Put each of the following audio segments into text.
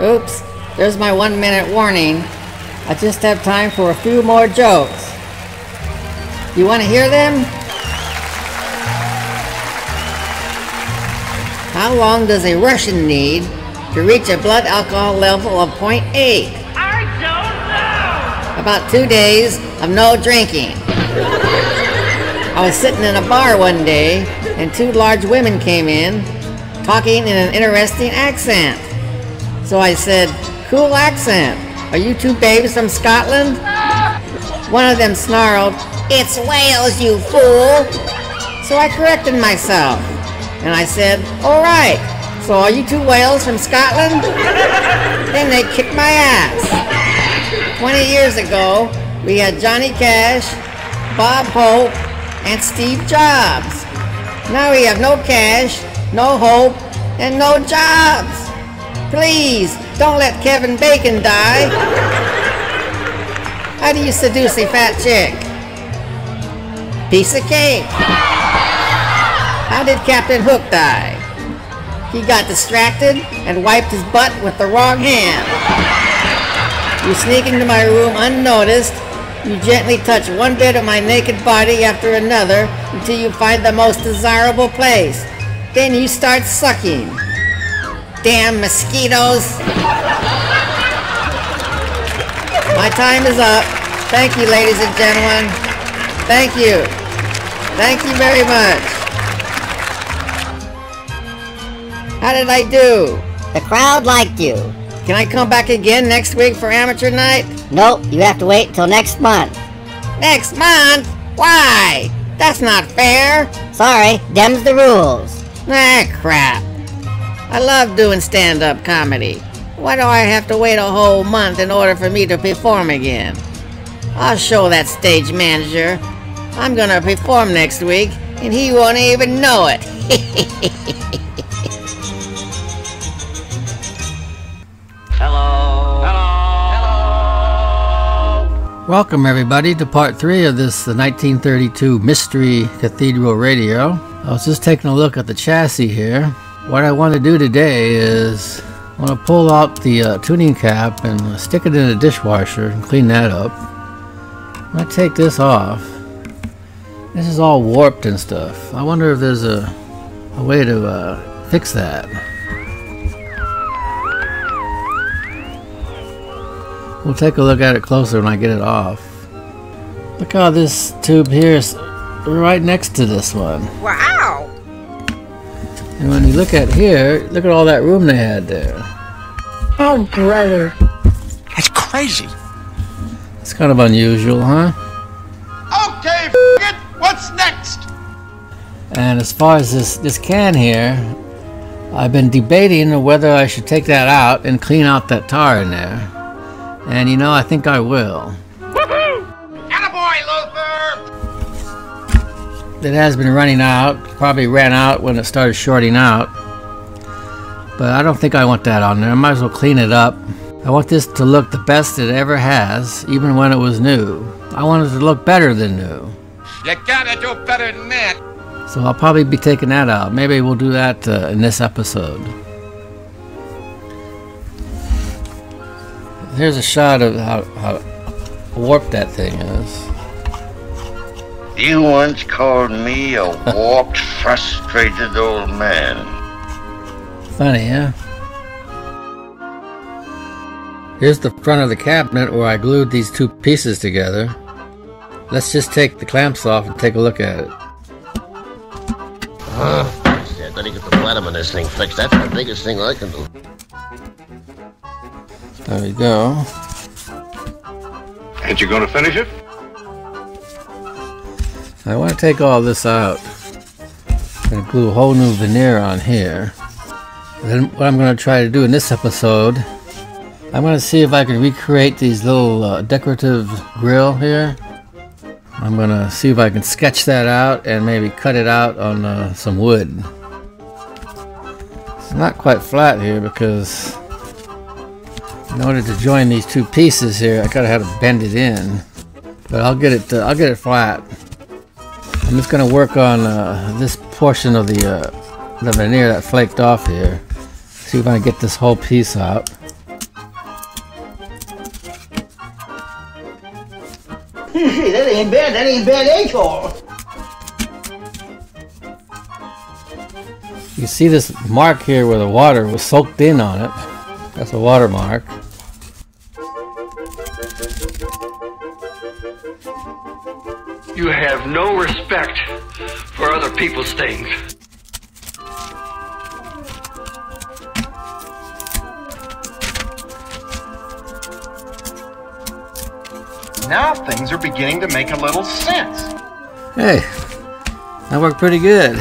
Oops, there's my 1 minute warning. I just have time for a few more jokes. You want to hear them? How long does a Russian need to reach a blood alcohol level of 0.8? I don't know! About 2 days of no drinking. I was sitting in a bar one day and two large women came in talking in an interesting accent. So I said, "Cool accent. Are you two babes from Scotland?" One of them snarled, "It's Wales, you fool!" So I corrected myself. And I said, "All right, so are you two Wales from Scotland?" Then they kicked my ass. 20 years ago, we had Johnny Cash, Bob Hope, and Steve Jobs. Now we have no cash, no hope, and no jobs. Please, don't let Kevin Bacon die. How do you seduce a fat chick? Piece of cake. How did Captain Hook die? He got distracted and wiped his butt with the wrong hand. You sneak into my room unnoticed. You gently touch one bit of my naked body after another until you find the most desirable place. Then you start sucking. Damn mosquitoes. My time is up. Thank you, ladies and gentlemen. Thank you. Thank you very much. How did I do? The crowd liked you. Can I come back again next week for amateur night? Nope, you have to wait until next month. Next month? Why? That's not fair. Sorry, them's the rules. Ah, crap. I love doing stand-up comedy. Why do I have to wait a whole month in order for me to perform again? I'll show that stage manager. I'm gonna perform next week, and he won't even know it. Welcome everybody to part 3 of this 1932 Mystery Cathedral Radio. I was just taking a look at the chassis here. What I want to do today is I want to pull out the tuning cap and stick it in a dishwasher and clean that up. I'm going to take this off. This is all warped and stuff. I wonder if there's a way to fix that. We'll take a look at it closer when I get it off. Look how this tube here is right next to this one. Wow! And when you look at here, look at all that room they had there. Oh, brother. That's crazy. It's kind of unusual, huh? Okay, f*** it. What's next? And as far as this can here, I've been debating whether I should take that out and clean out that tar in there. And you know, I think I will. Woohoo! Attaboy, Luther! It has been running out. Probably ran out when it started shorting out. But I don't think I want that on there. I might as well clean it up. I want this to look the best it ever has, even when it was new. I want it to look better than new. You gotta do better than that. So I'll probably be taking that out. Maybe we'll do that in this episode. Here's a shot of how warped that thing is. You once called me a warped, frustrated old man. Funny, huh? Here's the front of the cabinet where I glued these two pieces together. Let's just take the clamps off and take a look at it. I gotta get the bottom of this thing fixed. That's the biggest thing I can do. There we go. Aren't you going to finish it? I want to take all this out and glue a whole new veneer on here. And then what I'm going to try to do in this episode, I'm going to see if I can recreate these little decorative grill here. I'm going to see if I can sketch that out and maybe cut it out on some wood. It's not quite flat here because in order to join these two pieces here, I gotta have it bend it in, but I'll get it flat. I'm just gonna work on this portion of the veneer that flaked off here. See if I can get this whole piece out. You see, that ain't bad at all. You see this mark here where the water was soaked in on it. That's a watermark. You have no respect for other people's things. Now things are beginning to make a little sense. Hey, that worked pretty good.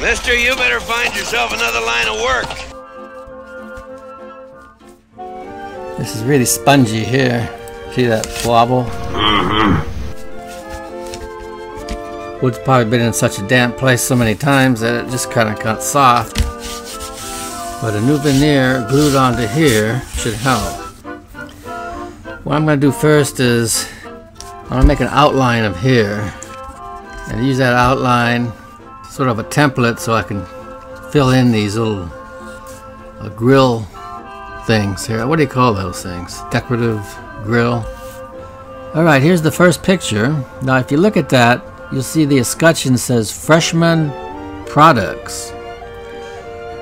Mister, you better find yourself another line of work. This is really spongy here. See that flabble? Mm-hmm. Wood's probably been in such a damp place so many times that it just kind of got soft. But a new veneer glued onto here should help. What I'm going to do first is I'm going to make an outline of here and use that outline sort of a template so I can fill in these little grill things here. What do you call those things? Decorative grill. Alright, here's the first picture. Now if you look at that, you'll see the escutcheon says Freshman Products.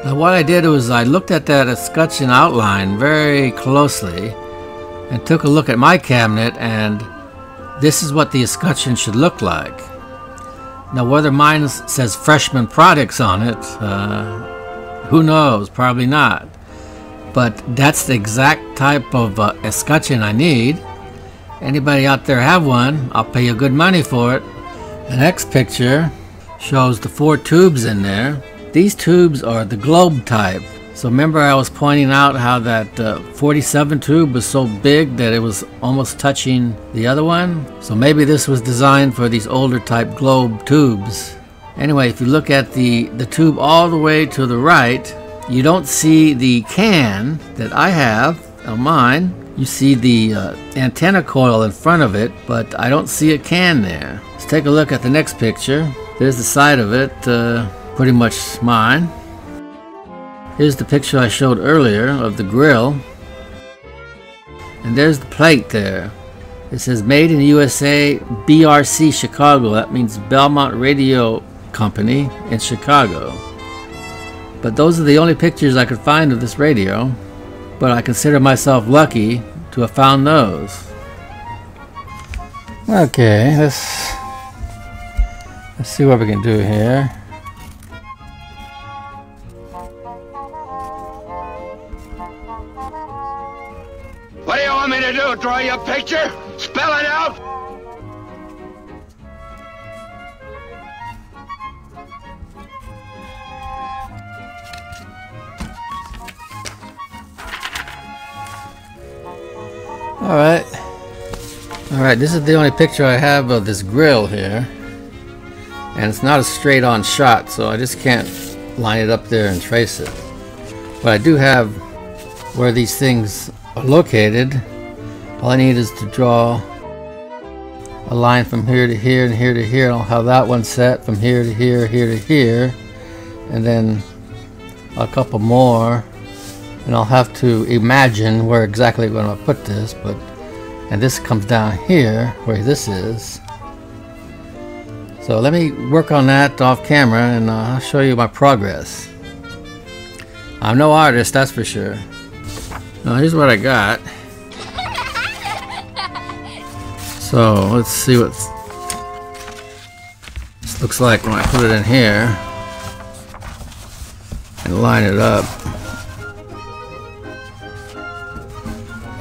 Now what I did was I looked at that escutcheon outline very closely and took a look at my cabinet, and this is what the escutcheon should look like. Now whether mine says Freshman Products on it, who knows, probably not. But that's the exact type of escutcheon I need. Anybody out there have one, I'll pay you good money for it. The next picture shows the four tubes in there. These tubes are the globe type. So remember I was pointing out how that 47 tube was so big that it was almost touching the other one? So maybe this was designed for these older type globe tubes. Anyway, if you look at the tube all the way to the right, you don't see the can that I have on mine. You see the antenna coil in front of it, but I don't see a can there. Let's take a look at the next picture. There's the side of it, pretty much mine. Here's the picture I showed earlier of the grill. And there's the plate there. It says Made in the USA, BRC Chicago. That means Belmont Radio Company in Chicago. But those are the only pictures I could find of this radio. But I consider myself lucky to have found those. Okay, let's see what we can do here. Draw you a picture? Spell it out! Alright. Alright, this is the only picture I have of this grill here. And it's not a straight on shot, so I just can't line it up there and trace it. But I do have where these things are located. All I need is to draw a line from here to here and here to here, and I'll have that one set from here to here, here to here, and then a couple more, and I'll have to imagine where exactly I'm going to put this, but, and this comes down here where this is. So let me work on that off camera and I'll show you my progress. I'm no artist, that's for sure. Now here's what I got. So let's see what this looks like when I put it in here and line it up.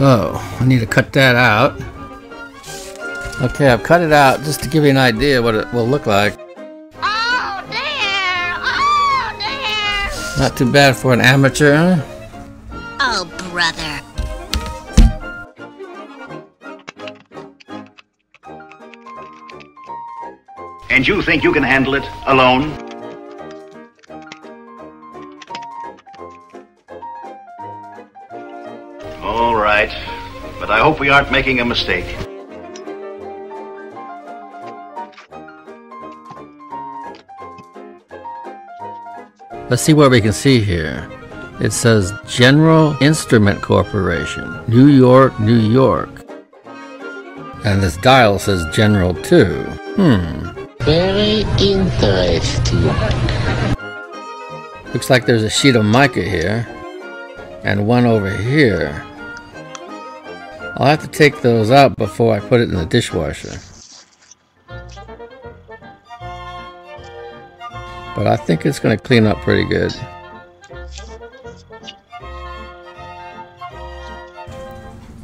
Oh, I need to cut that out. Okay, I've cut it out just to give you an idea what it will look like. Oh dear! Oh dear! Not too bad for an amateur, huh? Oh brother. And you think you can handle it alone? All right, but I hope we aren't making a mistake. Let's see what we can see here. It says General Instrument Corporation, New York, New York. And this dial says General 2. Very interesting. Looks like there's a sheet of mica here. And one over here. I'll have to take those out before I put it in the dishwasher. But I think it's going to clean up pretty good.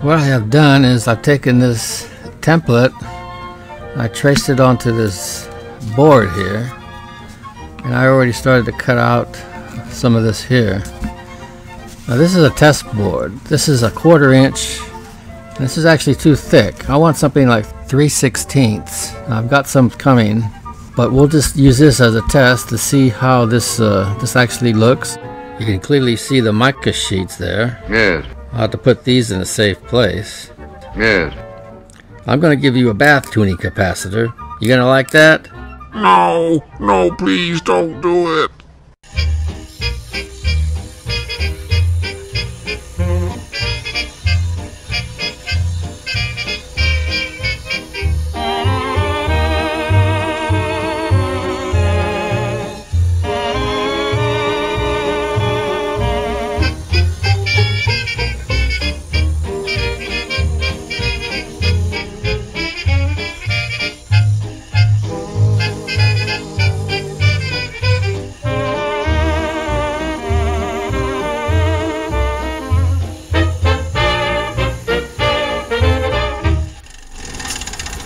What I have done is I've taken this template, I traced it onto this board here, and I already started to cut out some of this here. Now this is a test board. This is a 1/4 inch. This is actually too thick. I want something like 3/16. I've got some coming, but we'll just use this as a test to see how this actually looks. You can clearly see the mica sheets there. Yes. I'll have to put these in a safe place. Yes. I'm going to give you a bath tuning capacitor. You going to like that? No, no, please don't do it.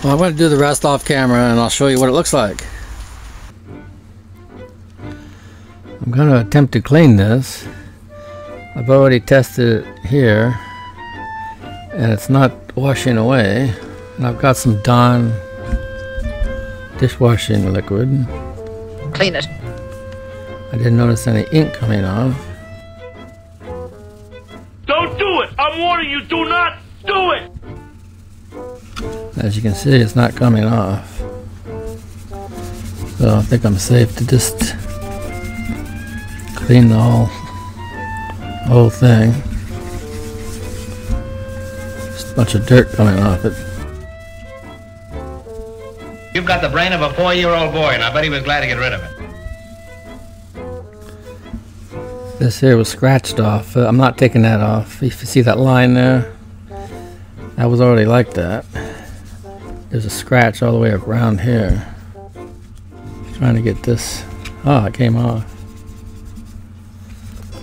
Well, I'm going to do the rest off camera and I'll show you what it looks like. I'm going to attempt to clean this. I've already tested it here and it's not washing away. And I've got some Dawn dishwashing liquid. Clean it. I didn't notice any ink coming off. Don't do it! I'm warning you, do not do it! As you can see, it's not coming off, so I think I'm safe to just clean the whole thing. Just a bunch of dirt coming off it. You've got the brain of a 4-year-old boy, and I bet he was glad to get rid of it. This here was scratched off. I'm not taking that off. If you see that line there, that was already like that. There's a scratch all the way around here. Trying to get this. Oh, it came off.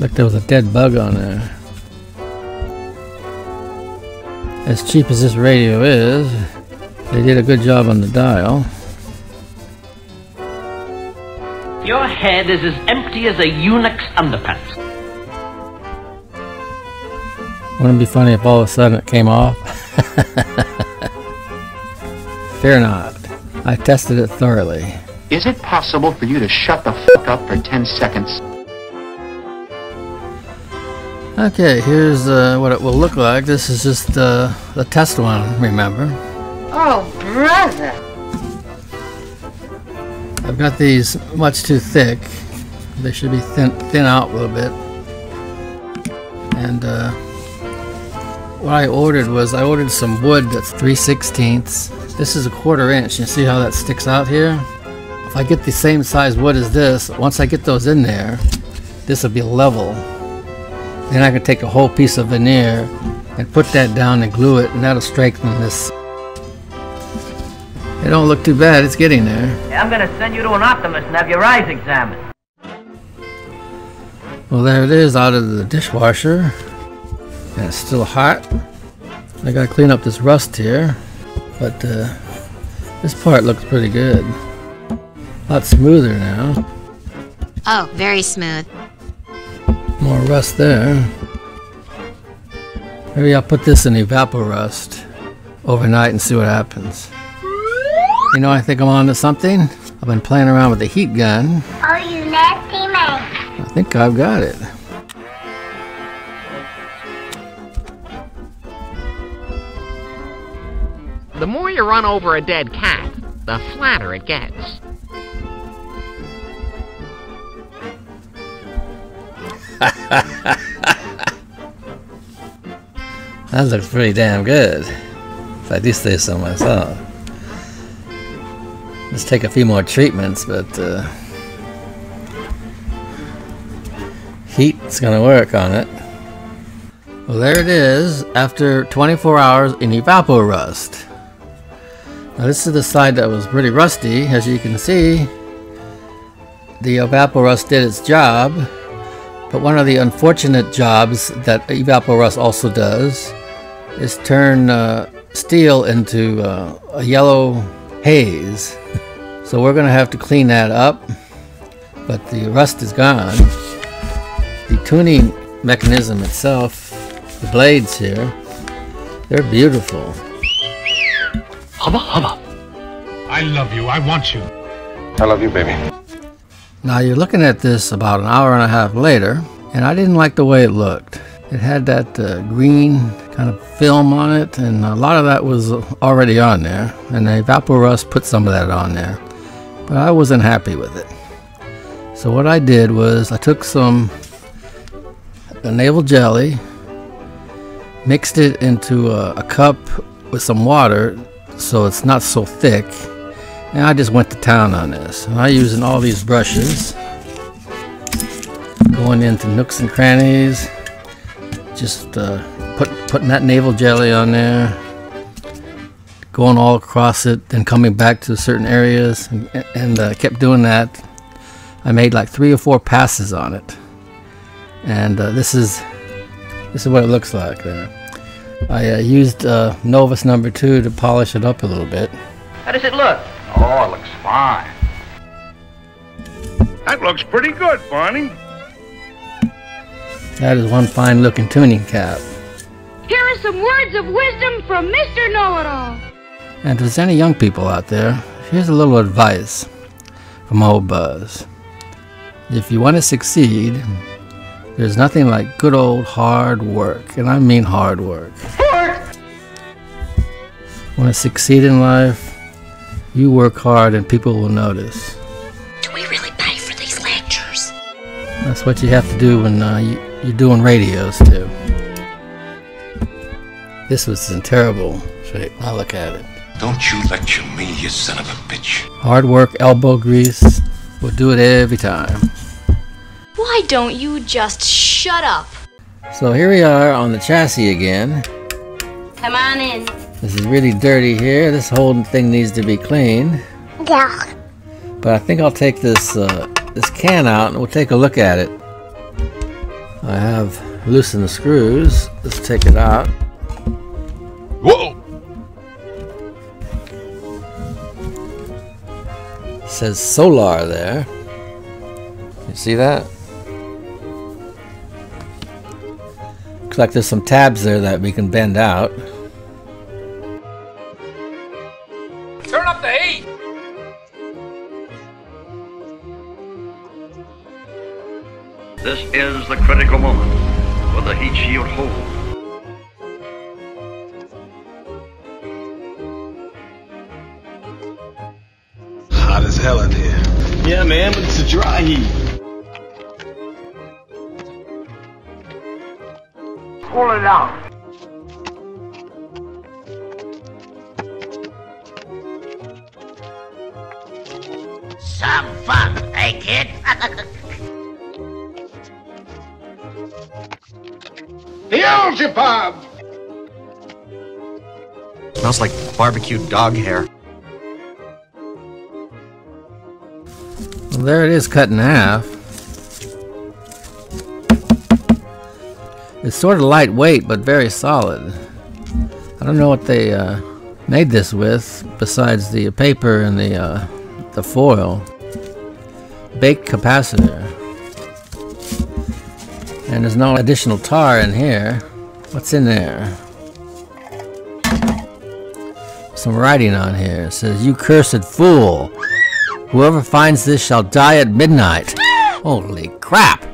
Look, there was a dead bug on there. As cheap as this radio is, they did a good job on the dial. Your head is as empty as a eunuch's underpants. Wouldn't it be funny if all of a sudden it came off? Fear not. I tested it thoroughly. Is it possible for you to shut the fuck up for 10 seconds? Okay, here's what it will look like. This is just the test one, remember? Oh, brother! I've got these much too thick. They should be thin out a little bit. And what I ordered was I ordered some wood that's 3/16. This is a 1/4 inch. You see how that sticks out here? If I get the same size wood as this, once I get those in there, this will be level. Then I can take a whole piece of veneer and put that down and glue it, and that'll strengthen this. It don't look too bad. It's getting there. I'm going to send you to an optimist and have your eyes examined. Well, there it is out of the dishwasher. And it's still hot. I got to clean up this rust here. But this part looks pretty good. A lot smoother now. Oh, very smooth. More rust there. Maybe I'll put this in Evaporust overnight and see what happens. You know, I think I'm on to something. I've been playing around with the heat gun. Oh, you nasty man. I think I've got it. The more you run over a dead cat, the flatter it gets. That looks pretty damn good. If I do say so myself. Just take a few more treatments, but heat's gonna work on it. Well, there it is after 24 hours in Evaporust. Now this is the side that was pretty rusty. As you can see, the Evaporust did its job, but one of the unfortunate jobs that Evaporust also does is turn steel into a yellow haze. So we're gonna have to clean that up, but the rust is gone. The tuning mechanism itself, the blades here, they're beautiful. Hubba hubba. I love you, I want you. I love you, baby. Now you're looking at this about an hour and a half later, and I didn't like the way it looked. It had that green kind of film on it, and a lot of that was already on there, and the Evaporust put some of that on there, but I wasn't happy with it. So what I did was I took some navel jelly, mixed it into a cup with some water so it's not so thick, and I just went to town on this. And I'm using all these brushes, going into nooks and crannies, just putting that navel jelly on there, going all across it, then coming back to certain areas, and kept doing that. I made like 3 or 4 passes on it, and this is what it looks like there. I used Novus number 2 to polish it up a little bit. How does it look? Oh, it looks fine. That looks pretty good, Barney. That is one fine looking tuning cap. Here are some words of wisdom from Mr. Know-It-All. And if there's any young people out there, here's a little advice from old Buzz. If you want to succeed, there's nothing like good old hard work, and I mean hard work. Want to succeed in life? You work hard and people will notice. Do we really pay for these lectures? That's what you have to do when you're doing radios too. This was in terrible shape. Now look at it. Don't you lecture me, you son of a bitch. Hard work, elbow grease. We'll do it every time. Why don't you just shut up? So here we are on the chassis again. Come on in. This is really dirty here. This whole thing needs to be cleaned. Yeah. But I think I'll take this this can out and we'll take a look at it. I have loosened the screws. Let's take it out. Whoa! It says solar there. You see that? Looks like there's some tabs there that we can bend out. Turn up the heat! This is the critical moment for the heat shield hold. Hot as hell in here. Yeah man, but it's a dry heat. Pull it out. Some fun, hey kid? The algae pub! Smells like barbecued dog hair. Well, there it is, cut in half. It's sort of lightweight, but very solid. I don't know what they made this with, besides the paper and the foil. Baked capacitor. And there's no additional tar in here. What's in there? Some writing on here. It says, "You cursed fool! Whoever finds this shall die at midnight." Holy crap!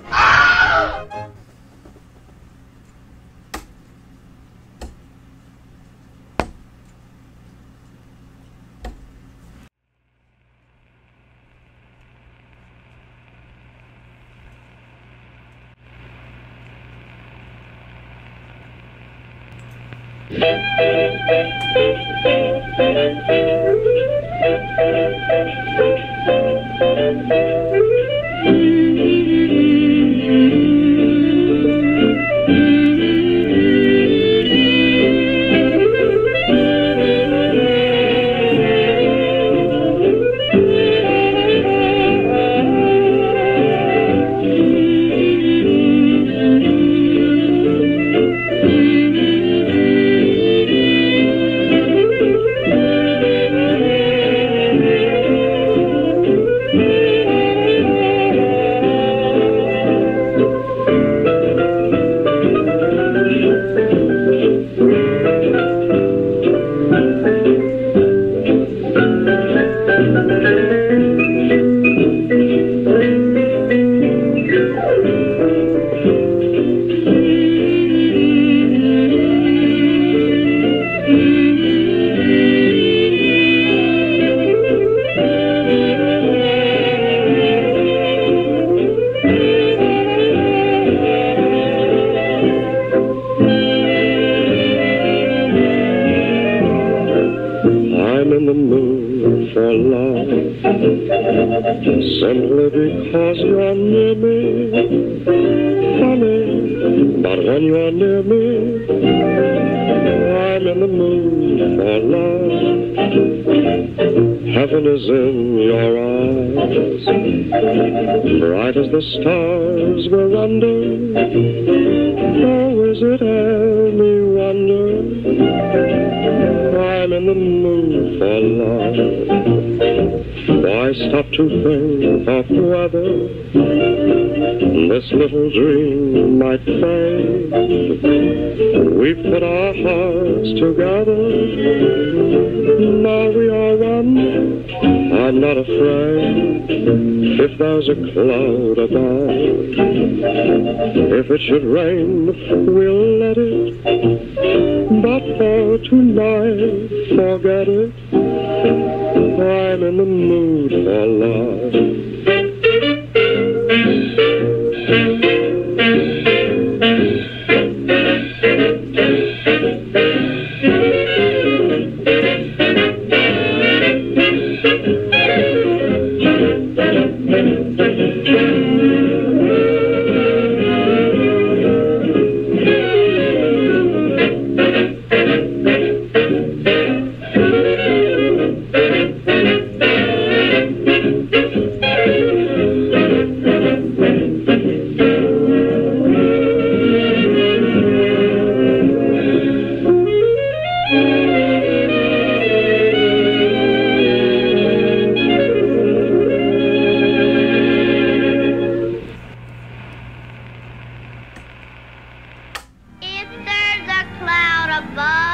Bye.